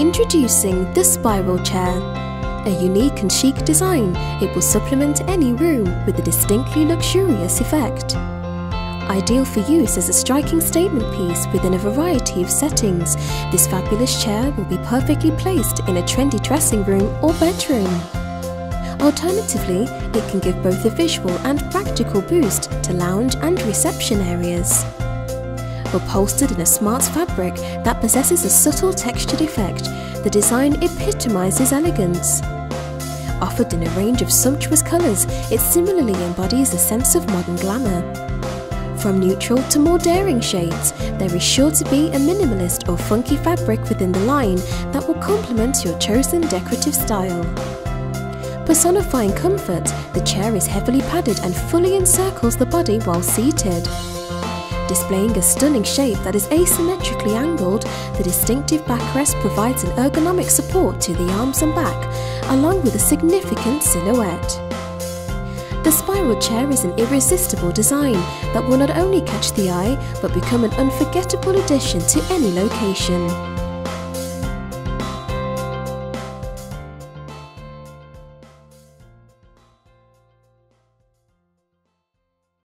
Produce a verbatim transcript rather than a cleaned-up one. Introducing the Spiral Chair. A unique and chic design, it will supplement any room with a distinctly luxurious effect. Ideal for use as a striking statement piece within a variety of settings, this fabulous chair will be perfectly placed in a trendy dressing room or bedroom. Alternatively, it can give both a visual and practical boost to lounge and reception areas. Upholstered in a smart fabric that possesses a subtle textured effect, the design epitomizes elegance. Offered in a range of sumptuous colors, it similarly embodies a sense of modern glamour. From neutral to more daring shades, there is sure to be a minimalist or funky fabric within the line that will complement your chosen decorative style. Personifying comfort, the chair is heavily padded and fully encircles the body while seated. Displaying a stunning shape that is asymmetrically angled, the distinctive backrest provides an ergonomic support to the arms and back, along with a significant silhouette. The Spiral Chair is an irresistible design that will not only catch the eye, but become an unforgettable addition to any location.